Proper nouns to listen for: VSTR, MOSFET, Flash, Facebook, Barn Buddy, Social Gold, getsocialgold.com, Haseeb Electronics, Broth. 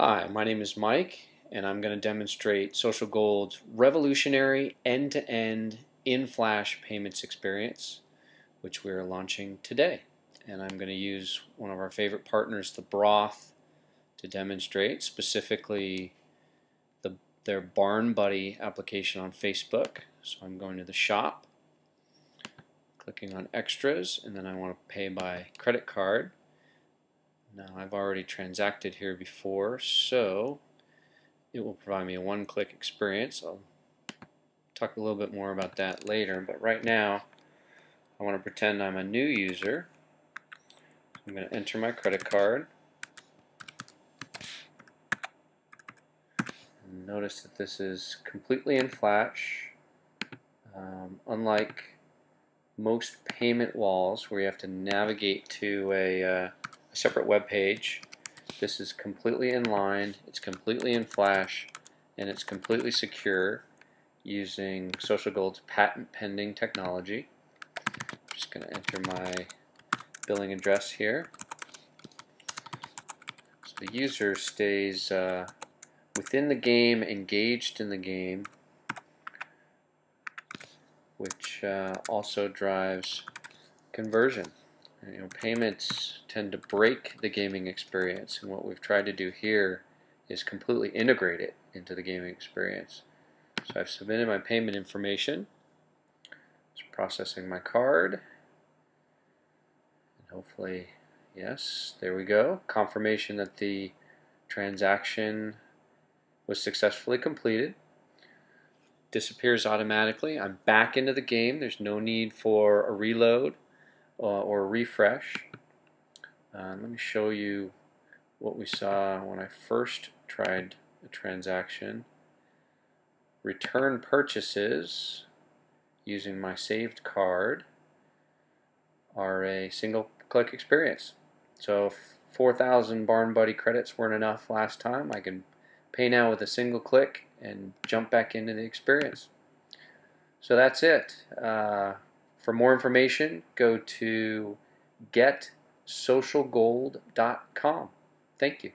Hi, my name is Mike, and I'm going to demonstrate Social Gold's revolutionary end-to-end in-flash payments experience, which we are launching today. And I'm going to use one of our favorite partners, the Broth, to demonstrate specifically their Barn Buddy application on Facebook. So I'm going to the shop, clicking on Extras, and then I want to pay by credit card. Now, I've already transacted here before, so it will provide me a one-click experience. I'll talk a little bit more about that later, but right now I want to pretend I'm a new user. I'm going to enter my credit card. Notice that this is completely in flash, unlike most payment walls where you have to navigate to a separate web page. This is completely in line, it's completely in flash, and it's completely secure using Social Gold's patent pending technology. I'm just going to enter my billing address here. So the user stays within the game, engaged in the game, which also drives conversion. You know, payments tend to break the gaming experience, and what we've tried to do here is completely integrate it into the gaming experience. So I've submitted my payment information. It's processing my card. And hopefully, yes, there we go. Confirmation that the transaction was successfully completed. Disappears automatically. I'm back into the game. There's no need for a reload or refresh. Let me show you what we saw when I first tried a transaction. Return purchases using my saved card are a single-click experience. So if 4,000 Barn Buddy credits weren't enough last time, I can pay now with a single click and jump back into the experience. So that's it. For more information, go to getsocialgold.com. Thank you.